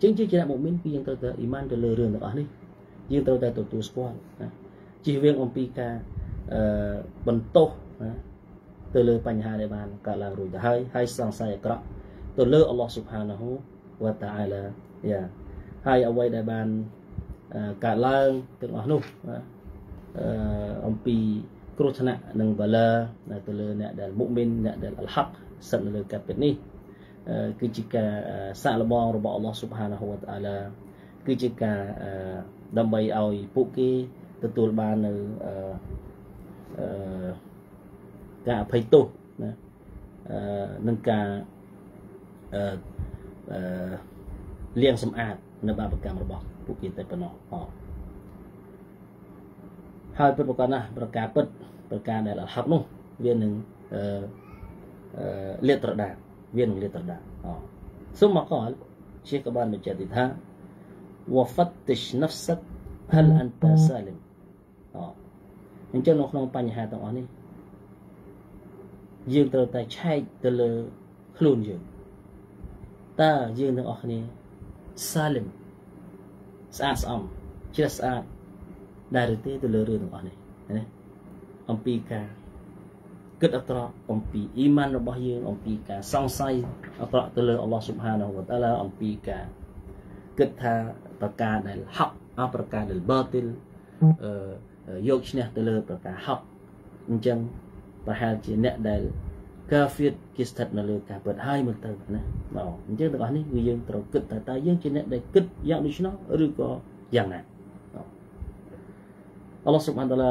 ជាជាអ្នកមុអ៊មីនគឺយើងត្រូវតែទទួលស្គាល់ ទៅលើអល់ឡោះស៊ុបហាណាហ៊ូវតាអាឡាយ៉ាហើយអ្វីដែលបានកើតឡើងទាំងអស់នោះអំពីគ្រោះថ្នាក់និងបាឡាទៅលើអ្នកដែលមុមិនអ្នកដែលអល់ហាក់សិនលើការពិតនេះគឺជាការសាកល្បងរបស់អល់ឡោះស៊ុបហាណាហ៊ូវតាអាឡាគឺជាការដើម្បីឲ្យពួកគេទទួលបាននៅការអភ័យទោសណានឹងការលាងសម្អាតនៅបាបកម្មរបស់ពួកគេតែប៉ុណ្ណោះហើយពិតប្រកបណាស់ប្រការពិតប្រការដែលអល់ហាក់នោះវានឹងលាតត្រដាងវានឹងលាតត្រដាងសុំមកកលជាកបានបញ្ជាក់ទីថា وفتش نفسك هل انت سالم អញ្ចឹងនៅក្នុងបញ្ហាទាំងអស់នេះយើងត្រូវតែឆែកទៅលើខ្លួនយើងតើយើងទាំងអស់គ្នាសាលីមស្អាតស្អំជាស្អាតដែរឬទេទៅលើរឿងទាំងអស់នេះណាអំពីការគិតអត្រក់អំពីអ៊ីម៉ានរបស់យើងអំពីការសង្ស័យអត្រក់ទៅលើអល់ឡោះស៊ុបហាណាហ៊ូវតាអាឡាអំពីការគិតថាប្រការដែលហកអប្រការដែលបាទីលយកឈ្នះទៅលើប្រការហកអញ្ចឹងប្រហែលជាអ្នកដែលកាហ្វៀតគេស្ថិតនៅលើការពិតហើយមើលទៅណាបងអញ្ចឹងទាំងអស់នេះគឺយើងត្រូវគិតថាតើយើងជាអ្នកដែលគិតយ៉ាងដូច្នោះឬក៏យ៉ាងណាអល់ឡោះស៊ុបហានតាឡា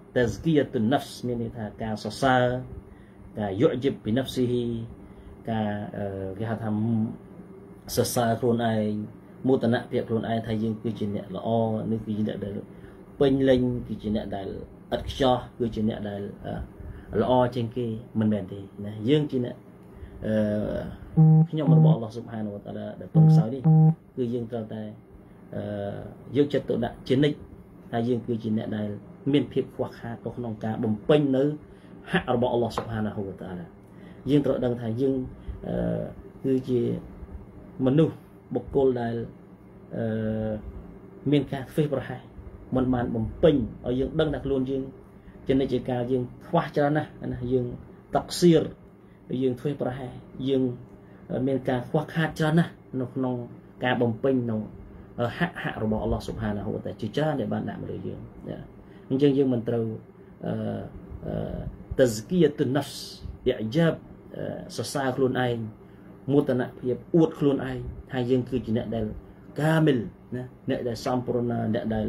Tazkiyatun nafs មានន័យថាការសរសើរការ yu'jib bi nafsihi ការគេហៅថាសរសើរខ្លួនឯងមោទនភាពខ្លួនឯងថាយើងគឺជាអ្នកល្អនេះគឺជាអ្នកដែលពេញលេញគឺជាអ្នកដែលឥតខ្ចោះគឺជាអ្នកដែលល្អជាងគេមិនមែនទេណាយើងជាអ្នកខ្ញុំរបស់អល់ឡោះស៊ុបហានាហ៊ូវតាអាឡាដែលពឹងផ្សោយនេះគឺយើងត្រូវតែយកចិត្តទុកដាក់ជានិច្ចថាយើងគឺជាអ្នកដែលមានភាពខ្វះខាតក្នុងការបំពេញនៅហករបស់អល់ឡោះស៊ុបហានាហ៊ូវតាអាឡាយើងត្រូវដឹងថាយើងគឺជាមនុស្សបុគ្គលដែលមានការធ្វេសប្រហែសមិនបានបំពេញឲ្យយើងដឹងថាខ្លួនយើងជានិច្ចការយើងខ្វះច្រើនណាស់ណាយើងតាក់សៀរយើងធ្វេសប្រហែសយើងមានការខ្វះខាតច្រើនណាស់នៅក្នុងការបំពេញនៅហៈរបស់អល់ឡោះស៊ុបហានាហ៊ូវតាជាច្រើនដែលបានដាក់មកលើយើងអញ្ចឹងយើងមិនត្រូវតេសគីយតុនណាស់យ៉ាជាបសរសើរខ្លួនឯងមោទនភាពអួតខ្លួនឯងថាយើងគឺជាអ្នកដែលកាមិលណាអ្នកដែលសំប្រណាអ្នកដែល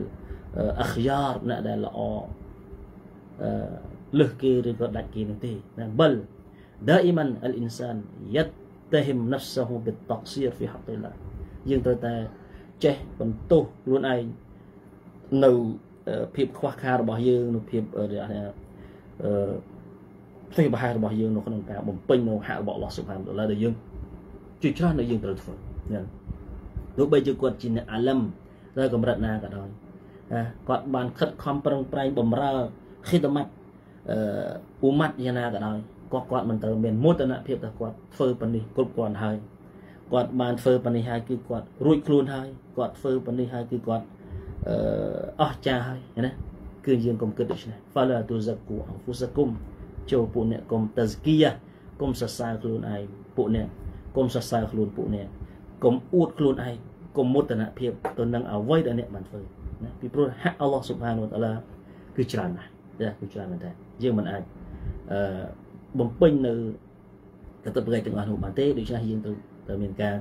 អខ្យារអ្នកដែលល្អលើសគេឬក៏ដាច់គេនោះទេណាបល دائما الانسان يتهم نفسه بالتقصير في حق الله យើងត្រូវតែចេះបន្ទោសខ្លួនឯងនៅភាពខ្វះខាតរបស់យើងនៅភាពផ្សេងប្រហែលរបស់យើងនៅក្នុងការបំពេញនូវហករបស់អល់ឡោះស៊ុបហានតាអាឡាដែលយើងជាច្រើនដែលយើងត្រូវធ្វើណាទោះបីជាគាត់ជាអ្នកអាលឹមឬកម្រិតណាក៏ដោយគាត់បានខិតខំប្រឹងប្រែងបម្រើខិតមាត់អ៊ូម៉ាត់យ៉ាងណាក៏ដោយគាត់មិនត្រូវមានមោទនភាពថាគាត់ធ្វើប៉ុណ្នេះគ្រប់គ្រាន់ហើយគាត់បានធ្វើប៉ុណ្នេះហើយគឺគាត់រួចខ្លួនហើយគាត់ធ្វើប៉ុណ្នេះហើយគឺគាត់អស្ចារ្យហើយណាគឺយើងកុំគិតដូច្នេះ Fala tuzakku anfusakum ចូលពួកអ្នកកុំតេសគីកុំសរសើរខ្លួនឯងពួកអ្នកកុំសរសើរខ្លួនពួកអ្នកកុំអួតខ្លួនឯងកុំមោទនភាពទៅនឹងអ្វីដែលអ្នកបានធ្វើណាពីព្រោះហក Allah Subhanahu wa Ta'ala គឺច្រើនណាស់គឺច្រើនមែនតើយើងមិនអាចបំពេញនៅកតបកិច្ចទាំងអស់នោះបានទេដូច្នេះយើងត្រូវតែមានការ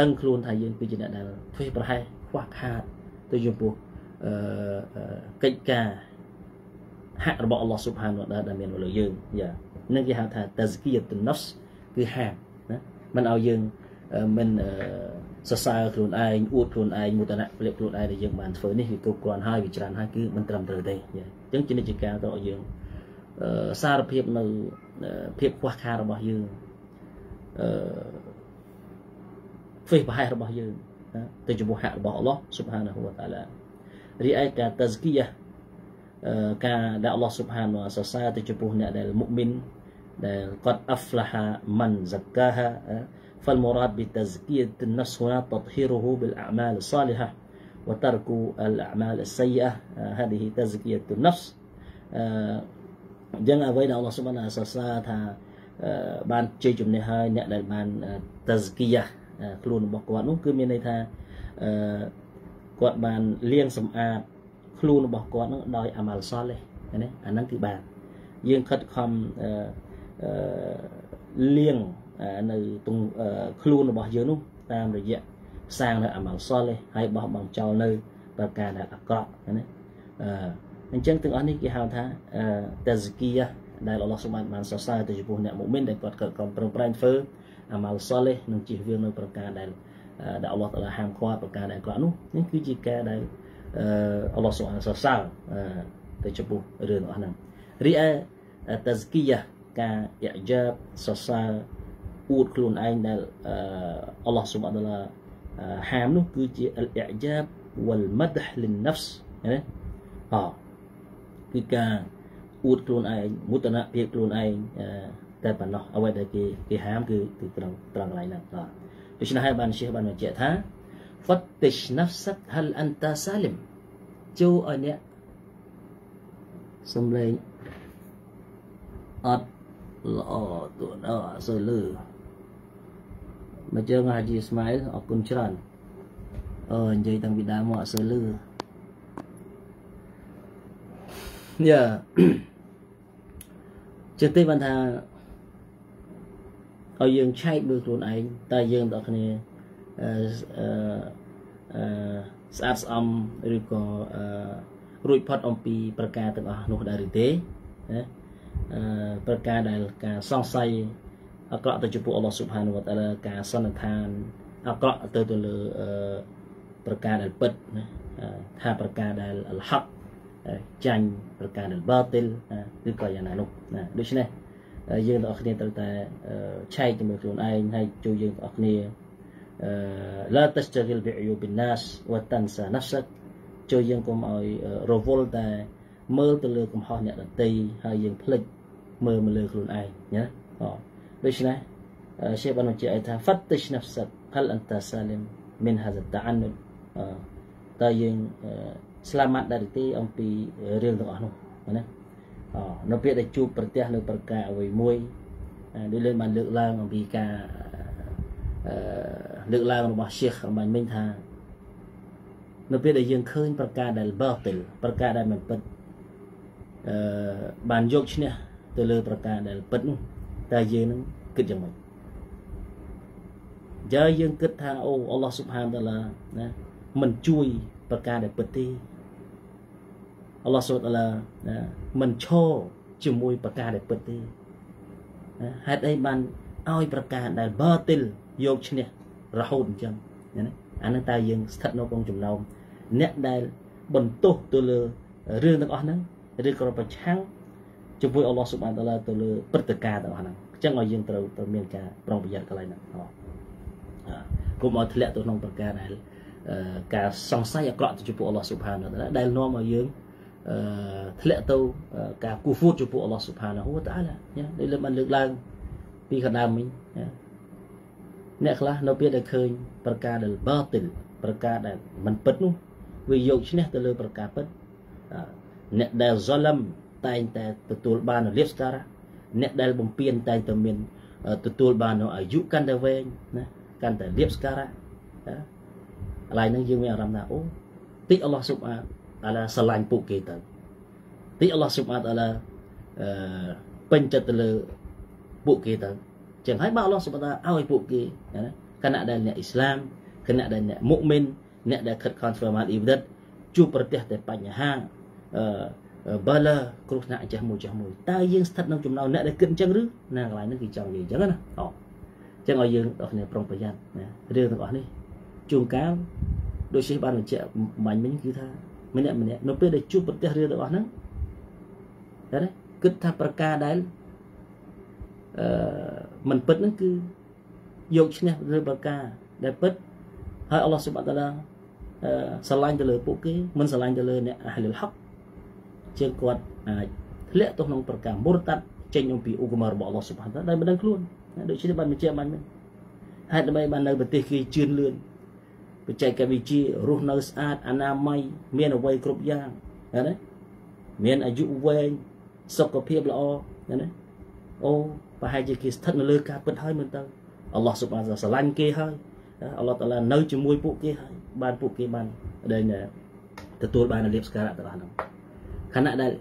ដឹងខ្លួនថាយើងគឺជាអ្នកដែលធ្វេសប្រហែសខ្វះខាតទៅចំពោះកិច្ចការហករបស់ Allah Subhanahu wa Ta'ala ដែលមានលើយើងយ៉ានឹងគេហៅថា Tazkiyatun Nafs គឺហាមណាមិនឲ្យយើងមិនសរសើរខ្លួនឯងអួតខ្លួនឯងមោទនភាពខ្លួនឯងដែលយើងបានធ្វើនេះវាគ្រប់គ្រាន់ហើយវាច្រើនហើយគឺមិនត្រឹមត្រូវទេអញ្ចឹងជានិច្ចការទៅឲ្យយើងសារភាពនៅភាពខ្វះខាតរបស់យើង فيه بحير بحير تجمع حق الله سبحانه وتعالى رئيك تزكية كذا الله سبحانه وتعالى تجمعنا للمؤمن قد أفلح من زكاها فالمراد بتزكية النفس هنا تطهيره بالأعمال الصالحة وترك الأعمال السيئة هذه تزكية النفس جنة وين الله سبحانه وتعالى بان تجمعنا للمؤمن تزكية كلون بقوانو كمينيتها قوانين لين سماع كلون بقوانو داي أعمال صالح يعني أنا كبار ين قد كم لين នៅក្នុងខ្លួនរបស់យើងនោះតាមរយៈផ្សាយនៅអមលសលហើយបោះបំចោលនៅប្រការដែលអាក្រក់ណាអញ្ចឹងទាំងអស់នេះគេហៅថាតេសគីយ៉ាដែលអល់ឡះ អល់ឡោះ سبحانه وتعالى ហាមនោះគឺជា الاعجاب والمدح للنفس ណាគឺការអួតខ្លួនឯងមុទនភាពខ្លួនឯងតែប៉ុណ្ណោះអ្វីដែលគេហាមគឺត្រង់កន្លែងហ្នឹងបាទដូច្នេះហើយបានជាបានបញ្ជាក់ថា فتش نفسك هل انت سالم ចូលឲ្យអ្នកសំឡេងអត់ល្អទូអត់សូវលើ Macam Haji Ismail akun ceran. Oh, jadi tang bidang mak selu. Ya. Jadi bantah. Kalau yang cai berkeluar air, tapi yang tak kena saat am riko ruipot ompi perkara tengah nuh dari te perkara dalam sangsai. អក្រក់ទៅចំពោះ Allah Subhanahu wa Ta'ala ការសន្និដ្ឋានអក្រក់ទៅលើប្រការដែលពិតថាប្រការដែលហកចាញ់ប្រការដែលបាតិលឬក៏យ៉ាងណានោះដូច្នេះយើងទាំងអស់គ្នាត្រូវតែឆែកជាមួយខ្លួនឯងហើយចូលយើងទាំងអស់គ្នា ដូច្នេះ فتش نفسك هل أنت سالم من هذا التعنت តើយើង سلامات ដែរទេអំពីរឿងរបស់នោះណា យើងគិតថាអូអល់ឡោះ Subhanahu Taala ណាមិនជួយប្រការដែលពិតទេអល់ឡោះ Subhanahu Taala ណាមិនឈរជាមួយប្រការដែលពិតទេហេតុអីបានឲ្យប្រការដែលបាតិលយកឈ្នះរហូតអញ្ចឹងណាអានឹងតើយើងស្ថិតនៅក្នុងចំណោមអ្នកដែលបន្ទោសទៅលើរឿងទាំងអស់ហ្នឹងឬក៏ប្រឆាំងជាមួយអល់ឡោះ Subhanahu Taala ចឹងឲ្យយើងត្រូវតែមានការប្រុងប្រយ័ត្នកន្លែងហ្នឹងគុំឲ្យធ្លាក់ទៅក្នុងប្រការដែលការសង្ស័យអាក្រក់ទៅចំពោះ Allah Subhanahu Wa Ta'ala ដែលនាំឲ្យយើងធ្លាក់ទៅការគូសវោតចំពោះ Allah Subhanahu Wa Ta'ala ណាដែលលើកឡើងពីកណ្ដាលមិញអ្នកខ្លះនៅពេលដែលឃើញប្រការដែលបាតិលប្រការដែលមិនពិតនោះវាយកឈ្នះទៅលើប្រការពិតអ្នកដែល អ្នកដែលបំពេញតែតែមានទទួលបាននៅអាយុកាន់តែវែងណាកាន់តែលៀបស្ការឡើយហ្នឹងយើងមានអារម្មណ៍ថាអូតិចអល់ឡះស៊ុបអាតាឡាស្រឡាញ់ពួកគេទៅតិចអល់ឡះស៊ុបអាតាឡាពេញចិត្តទៅលើពួកគេទៅចឹងហើយបើអល់ឡះស៊ុបអាតាអោយពួកគេណាខណៈដែលអ្នកអ៊ីស្លាមខណៈដែលអ្នកមុអ៊ុមិនអ្នកដែលខិតខំធ្វើអាម៉ាលអ៊ីបាដតជួបប្រទះតែបញ្ហា បើលើគ្រោះថ្នាក់អញ្ចឹងមួយចាស់មួយតើយើងស្ថិតនៅចំណោមអ្នកដែលគិតអញ្ចឹងឬណាកន្លែងហ្នឹងគឺចង់និយាយអញ្ចឹងណាអូអញ្ចឹងឲ្យយើងទាំងគ្នាប្រុងប្រយ័ត្នណារឿងទាំងអស់នេះជួនកាលដូចជាបានបញ្ជាក់មិញគឺថាម្នាក់ម្នាក់នៅពេលដែលជួបប្រទះរឿងទាំងអស់ហ្នឹងណាគិតថាប្រការដែលមិនពិតហ្នឹងគឺ យកឈ្នះឬបើការដែលពិតហើយអល់ឡោះស៊ុបហានតាឡាស្រឡាញ់ទៅលើពួកគេមិនស្រឡាញ់ទៅលើអ្នកអាហ្លុលហកជាងគាត់អាចធ្លាក់ទៅក្នុងប្រការមុរតាត់ចេញអំពីឧបមារបស់អល់ឡោះស៊ុបហានតាឡាដែលមិនដឹងខ្លួនដូច្នេះបានបញ្ជាក់បានមែនហើយដើម្បីបាននៅប្រទេសគេជឿនលឿនបច្ចេកវិទ្យារស់នៅស្អាតអនាម័យមានអ្វីគ្រប់យ៉ាងណាមានអាយុវែងសុខភាពល្អណាអូប្រហែលជាគេស្ថិតនៅលើការពិតហើយមើលទៅអល់ឡោះស៊ុបហានតាឡាស្រឡាញ់គេហើយអល់ឡោះតាឡានៅជាមួយពួកគេហើយបានពួកគេបានដែលទទួលបានលាភសក្ការៈទាំងអស់ហ្នឹងខណៈដែល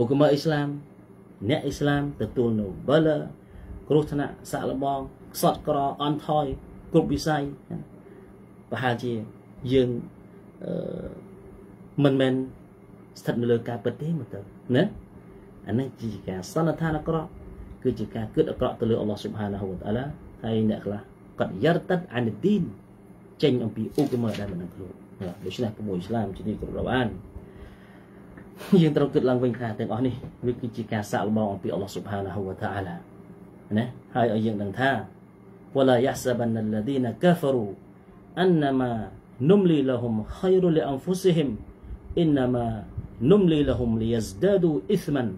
ឧកមាអ៊ីស្លាមអ្នកអ៊ីស្លាមទទួលនូវបាឡាគ្រោះថ្នាក់សាក់លបងខ្សត់ក្រអន់ថយគ្រប់វិស័យប្រហែលជាយើងមិនមែនស្ថិតនៅលើការពិតទេមើលទៅណាអានេះជាការសន្និដ្ឋានអាក្រក់គឺជាការគិតអាក្រក់ទៅលើអល់ឡោះស៊ុបហានហូវតាអាឡាហើយអ្នកខ្លះគាត់យ៉ារតតអានឌីនចេញអំពីឧបមាដែលមិនដឹងខ្លួនដូច្នេះប្រមួយឥស្លាមជាទីគោរពអានយើងត្រូវគិតឡើងវិញថាទាំងអស់នេះវាគឺជាការសាកល្បងអំពីអល់ឡោះស៊ុបហានហូវតាអាឡាណាហើយឲ្យយើងដឹងថាវឡាយ៉ាហ្សាបានលឌីនកាហ្វរូអន្ណាម៉ានុំលីលហ៊ុមខៃរុលអ៊ំហ្វូស៊ីហ៊ីមអ៊ីនណាម៉ានុំលីលហ៊ុមលីយ៉ាស្ដាឌូអ៊ីស្មាន់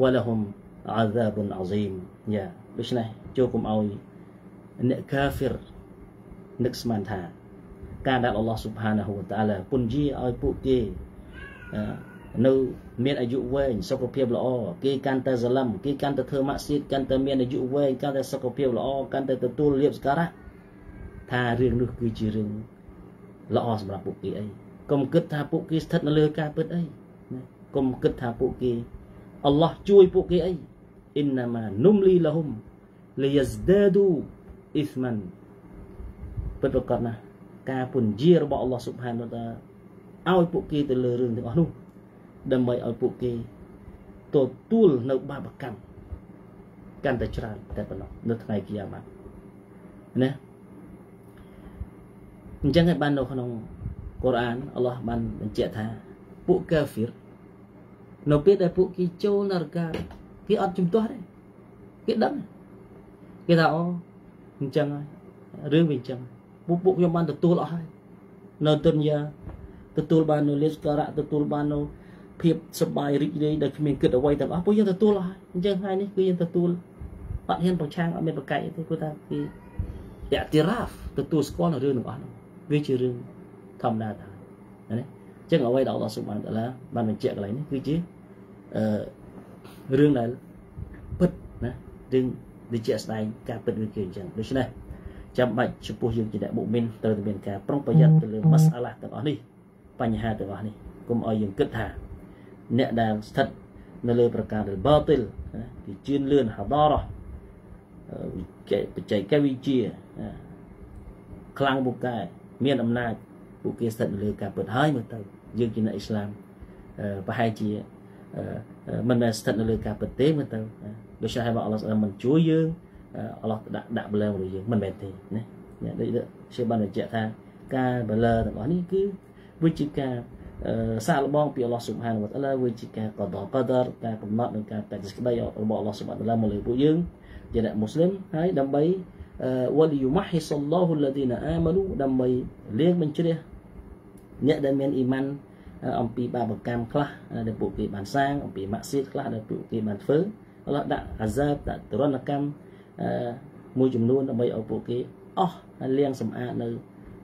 វលហ៊ុមអាហ្សាប៊ុនអាហ្ស៊ីមយ៉ាដូច្នេះចូលកុំឲ្យអ្នកកាហ្វិរនឹកស្មានថាការដែលអល់ឡោះស៊ុបហានហូវតាអាឡាពន្យាឲ្យពួកគេនៅមានអាយុវែងសុខភាពល្អគេកាន់តែសលឹមគេកាន់តែធ្វើម៉ាក់ស៊ីតកាន់តែមានអាយុវែងកាន់តែសុខភាពល្អកាន់តែទទួលលាភសក្ការៈថារឿងនោះគឺជារឿងល្អសម្រាប់ពួកគេអីកុំគិតថាពួកគេស្ថិតនៅលើការពិតអីកុំគិតថាពួកគេអល់ឡោះជួយពួកគេអីអ៊ីនណាម៉ានុំលីលហ៊ុមលីយ៉ាស្ដាឌូអ៊ីស្មាន់ពិតប្រាកដណាស់ការពន្យារបស់អល់ឡោះស៊ុបហានតាអាឡាឲ្យពួកគេទៅលើរឿងទាំងអស់នោះដើម្បីឲ្យពួកគេទទួលនៅបាបកម្មកាន់តែច្រើនតែប៉ុណ្ណោះនៅថ្ងៃគីយ៉ាម៉ាត់ណាអញ្ចឹងឯបាននៅក្នុងកូរ៉ានអល់ឡោះបានបញ្ជាក់ថាពួកកាហ្វិរនៅពេលដែលពួកគេចូលនរកាគេអត់ជំទាស់ទេគេដឹងគេថាអូអញ្ចឹងហើយរឿងវាអញ្ចឹងពួកខ្ញុំបានទទួលអស់ហើយនៅទុនយ៉ាទទួលបាននូវលិសការៈទទួលបាននូវភាពសុបាយរីករាយដែលគ្មានគិតអ្វីទាំងអស់ពួកយើងទទួលហើយអញ្ចឹងហើយនេះគឺយើងទទួលអត់ហ៊ានប្រឆាំងអត់មានប្រកែកទេព្រោះថាពីអតិរាហ្វទទួលស្គាល់នៅរឿងទាំងអស់នោះវាជារឿងធម្មតាដែរណាអញ្ចឹងអ្វីដែលអល់ឡោះស៊ុបហានតាឡាបានបញ្ជាក់កន្លែងនេះគឺជារឿងដែលពិតណារឿងវិជ្ជាស្ដែងការពិតវាគឺអញ្ចឹងដូច្នេះចាំបាច់ចំពោះយើងជាអ្នកមុមីនត្រូវតែមានការប្រុងប្រយ័ត្នទៅលើម៉ាសាឡាទាំងអស់នេះបញ្ហាទាំងអស់នេះកុំឲ្យយើងគិតថាអ្នកដែលស្ថិតនៅលើប្រការដែលបាទីលគឺជឿនលឿនហាដារ៉ាបច្ចេកវិទ្យាខ្លាំងពូកែមានអំណាចពួកគេស្ថិតនៅលើការពិតហើយមើលទៅយើងជាអ្នកអ៊ីស្លាមប្រហែលជាមិនមែនស្ថិតនៅលើការពិតទេមើលទៅដូច្នេះហើយអល់ឡោះមិនជួយយើងអល់ឡោះដាក់បលែងរបស់យើងមិនមែនទេណាដូចជាបានបញ្ជាក់ថាការបលែងរបស់នេះគឺវិជ្ជាការសាលបងពីអល់ឡោះស៊ុបហានវតអាឡាវិជាការកដកដរការកំណត់នឹងការតែស្ដីរបស់អល់ឡោះស៊ុបហានវតអាឡាមកលើពួកយើងជាអ្នកមូស្លីមហើយដើម្បីវលយុមហ៊ីសឡោហ៊ុលឡាឌីណាអាម៉ានូដើម្បីលាងបញ្ជ្រាបអ្នកដែលមានអ៊ីម៉ាន់អំពីបាបកម្មខ្លះដែលពួកគេបានសាងអំពីម៉ាក់ស៊ីតខ្លះដែលពួកគេបានធ្វើអល់ឡោះដាក់អាហ្សាបដាក់ទរណកម្មមួយចំនួនដើម្បីឲ្យពួកគេអស់លាងសម្អាតនៅ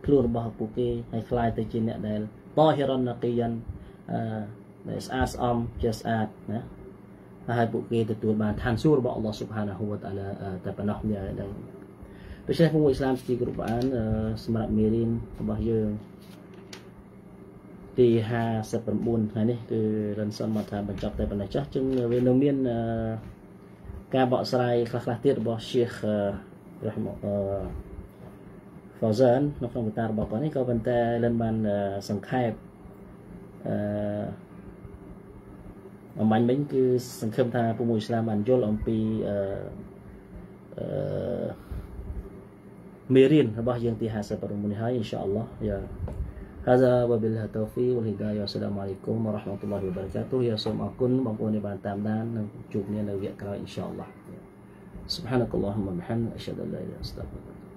ខ្លួនរបស់ពួកគេហើយខ្លាយទៅជាអ្នកដែលបោះហិរនណកិយនដែលស្អាតស្អំជាស្អាតណាហើយពួកគេទទួលបានឋានសួគ៌របស់អល់ឡោះស៊ុបហានហូវតាអាឡាតែប៉ុណ្ណោះដែរដូច្នេះពួកអ៊ីស្លាមស្ទីក្រុមអានសម្រាប់មេរៀនរបស់យើងទី59ថ្ងៃនេះគឺរិនសនមកថាបញ្ចប់តែប៉ុណ្ណេះចាស់ជាងវានៅមានការបកស្រាយខ្លះទៀតរបស់ឈីខរ៉ាហ្មហ្វូហ្សាននៅក្នុងវតារបស់គាត់នេះក៏ប៉ុន្តែលិនបានសង្ខេបអំបញ្ញវិញគឺសង្ឃឹមថាពុកមួយឥស្លាមបានយល់អំពីមេរៀនរបស់យើងទី59នេះហើយអ៊ីនសាអល់ឡោះយ៉ា هذا وبالله التوفيق والهداية والسلام عليكم ورحمة الله وبركاته យ៉ាសូមអរគុណបងប្អូនដែលបានតាមដាននិងជួបគ្នានៅវគ្គក្រោយអ៊ីនសាអល់ឡោះ سبحانك اللهم وبحمدك أشهد أن لا إله إلا أنت